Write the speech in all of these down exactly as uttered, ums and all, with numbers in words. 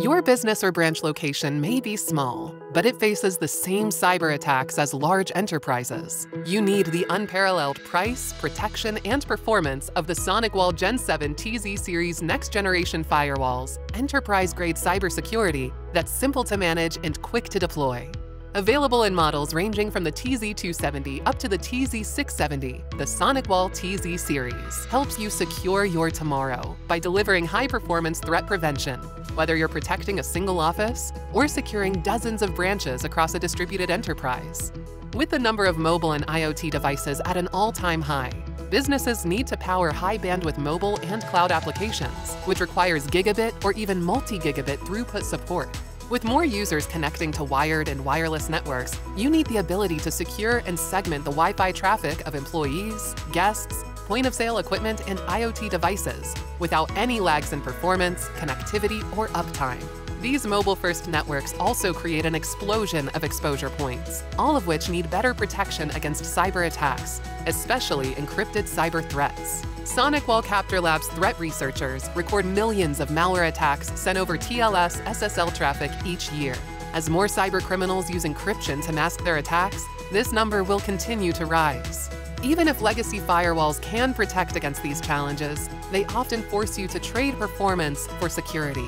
Your business or branch location may be small, but it faces the same cyber attacks as large enterprises. You need the unparalleled price, protection, and performance of the SonicWall Gen seven T Z Series next generation firewalls, enterprise-grade cybersecurity that's simple to manage and quick to deploy. Available in models ranging from the T Z two seventy up to the T Z six seventy, the SonicWall T Z Series helps you secure your tomorrow by delivering high-performance threat prevention. Whether you're protecting a single office or securing dozens of branches across a distributed enterprise. With the number of mobile and IoT devices at an all-time high, businesses need to power high-bandwidth mobile and cloud applications, which requires gigabit or even multi-gigabit throughput support. With more users connecting to wired and wireless networks, you need the ability to secure and segment the Wi-Fi traffic of employees, guests, point-of-sale equipment, and IoT devices without any lags in performance, connectivity, or uptime. These mobile-first networks also create an explosion of exposure points, all of which need better protection against cyber attacks, especially encrypted cyber threats. SonicWall Capture Lab's threat researchers record millions of malware attacks sent over T L S S S L traffic each year. As more cyber criminals use encryption to mask their attacks, this number will continue to rise. Even if legacy firewalls can protect against these challenges, they often force you to trade performance for security.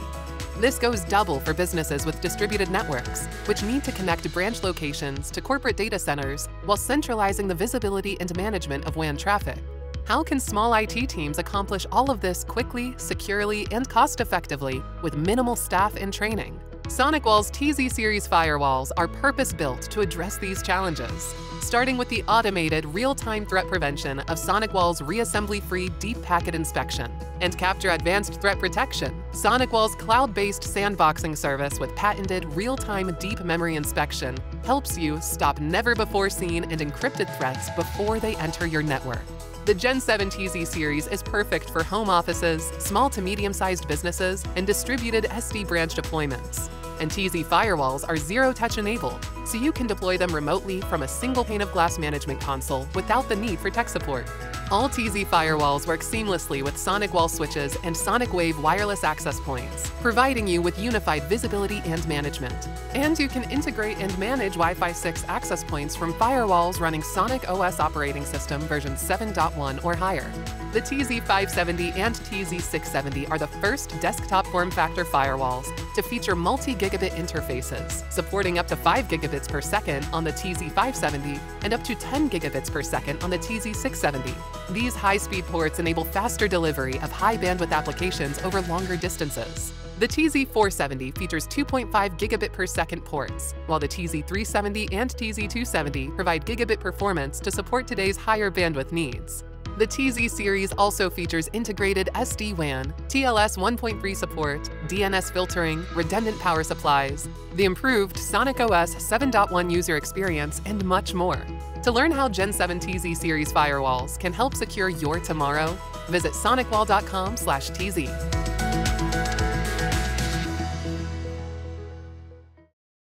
This goes double for businesses with distributed networks, which need to connect branch locations to corporate data centers while centralizing the visibility and management of W A N traffic. How can small I T teams accomplish all of this quickly, securely, and cost-effectively with minimal staff and training? SonicWall's T Z series firewalls are purpose-built to address these challenges, starting with the automated real-time threat prevention of SonicWall's reassembly-free deep packet inspection and Capture Advanced Threat Protection, SonicWall's cloud-based sandboxing service with patented real-time deep memory inspection helps you stop never-before-seen and encrypted threats before they enter your network. The Gen seven T Z series is perfect for home offices, small to medium-sized businesses, and distributed S D branch deployments. And T Z firewalls are zero-touch enabled, so you can deploy them remotely from a single pane of glass management console without the need for tech support. All T Z firewalls work seamlessly with SonicWall switches and SonicWave wireless access points, providing you with unified visibility and management. And you can integrate and manage Wi-Fi six access points from firewalls running SonicOS operating system version seven point one or higher. The T Z five seventy and T Z six seventy are the first desktop form factor firewalls to feature multi-gigabit interfaces, supporting up to five gigabits per second on the T Z five seventy and up to ten gigabits per second on the T Z six seventy. These high-speed ports enable faster delivery of high-bandwidth applications over longer distances. The T Z four seventy features two point five gigabit per second ports, while the T Z three seventy and T Z two seventy provide gigabit performance to support today's higher bandwidth needs. The T Z series also features integrated S D WAN, T L S one point three support, D N S filtering, redundant power supplies, the improved SonicOS seven point one user experience, and much more. To learn how Gen seven T Z series firewalls can help secure your tomorrow, visit SonicWall dot com slash T Z.